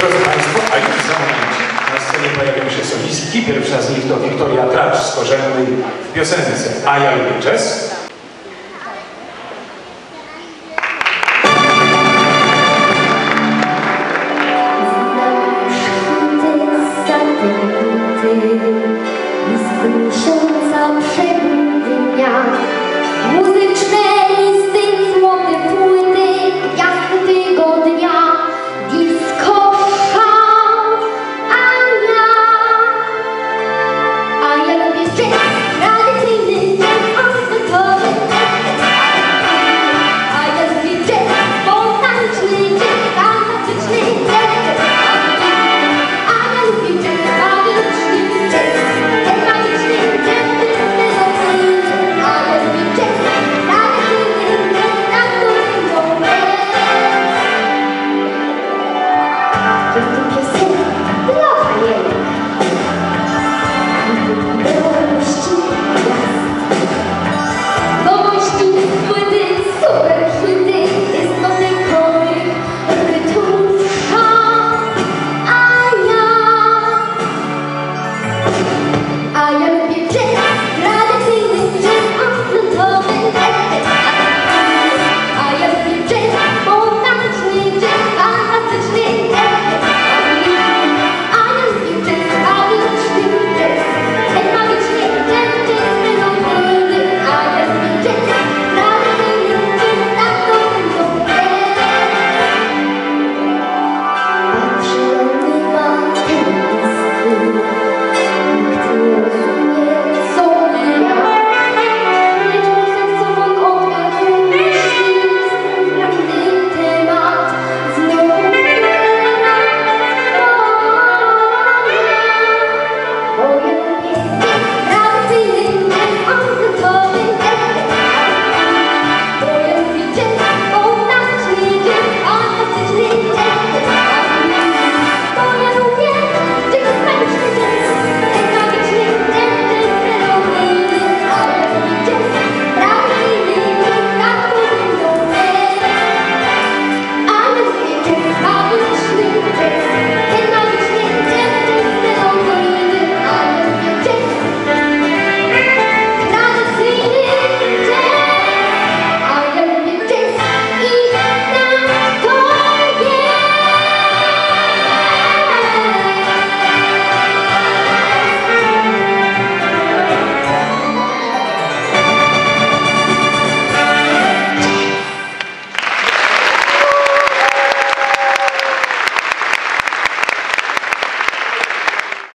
Drodzy Państwo, a już za moment na scenie pojawią się solistki. Pierwsza z nich to Wiktoria Tracz z Korzennej w piosence A ja lubię jazz.